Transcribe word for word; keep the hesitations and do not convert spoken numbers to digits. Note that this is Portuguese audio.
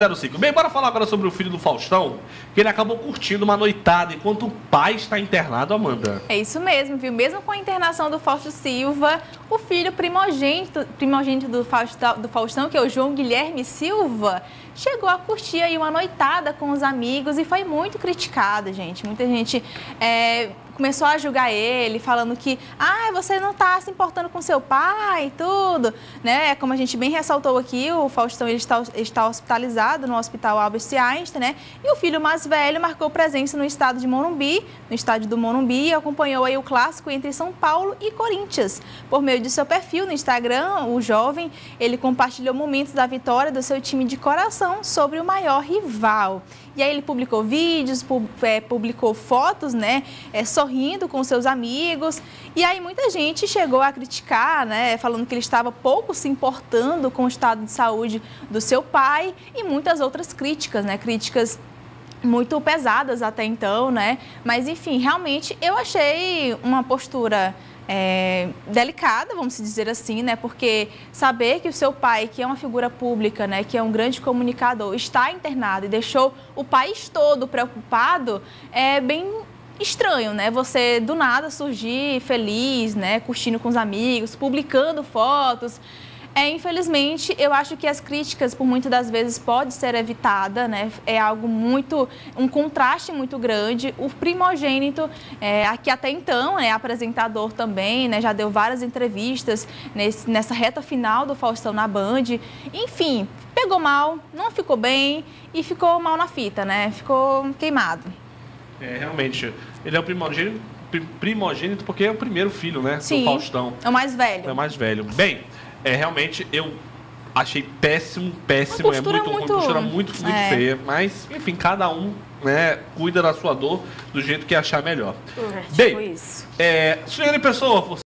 zero cinco. Bem, bora falar agora sobre o filho do Faustão, que ele acabou curtindo uma noitada enquanto o pai está internado, Amanda. É isso mesmo, viu? Mesmo com a internação do Fausto Silva, o filho primogênito, primogênito do, Faustão, do Faustão, que é o João Guilherme Silva, chegou a curtir aí uma noitada com os amigos e foi muito criticado, gente. Muita gente é, começou a julgar ele, falando que ah, você não está se importando com seu pai e tudo, né? Como a gente bem ressaltou aqui, o Faustão ele está, está hospitalizado no Hospital Albert Einstein, né? E o filho mais velho marcou presença no estado de Morumbi, no estádio do Morumbi, e acompanhou aí o clássico entre São Paulo e Corinthians. Por meio de seu perfil no Instagram, o jovem, ele compartilhou momentos da vitória do seu time de coração sobre o maior rival. E aí ele publicou vídeos, pub, é, publicou fotos, né? É, sorrindo com seus amigos. E aí muita gente chegou a criticar, né? Falando que ele estava pouco se importando com o estado de saúde do seu pai e muito muitas outras críticas, né? Críticas muito pesadas até então, né? Mas, enfim, realmente eu achei uma postura é, delicada, vamos dizer assim, né? Porque saber que o seu pai, que é uma figura pública, né? Que é um grande comunicador, está internado e deixou o país todo preocupado, é bem estranho, né? Você do nada surgir feliz, né? Curtindo com os amigos, publicando fotos. É, infelizmente, eu acho que as críticas, por muitas das vezes, pode ser evitada, né? É algo muito, um contraste muito grande. O primogênito, é, aqui até então, é apresentador também, né? Já deu várias entrevistas nesse, nessa reta final do Faustão na Band. Enfim, pegou mal, não ficou bem e ficou mal na fita, né? Ficou queimado. É, realmente, ele é o primogênito, primogênito porque é o primeiro filho, né? Sim, do Faustão. É o mais velho. É o mais velho. Bem... É, realmente, eu achei péssimo, péssimo, é muito, muito... uma postura muito, muito é. feia, mas, enfim, cada um, né, cuida da sua dor do jeito que achar melhor. Hum, Bem, tipo isso. É, senhora e pessoa, você...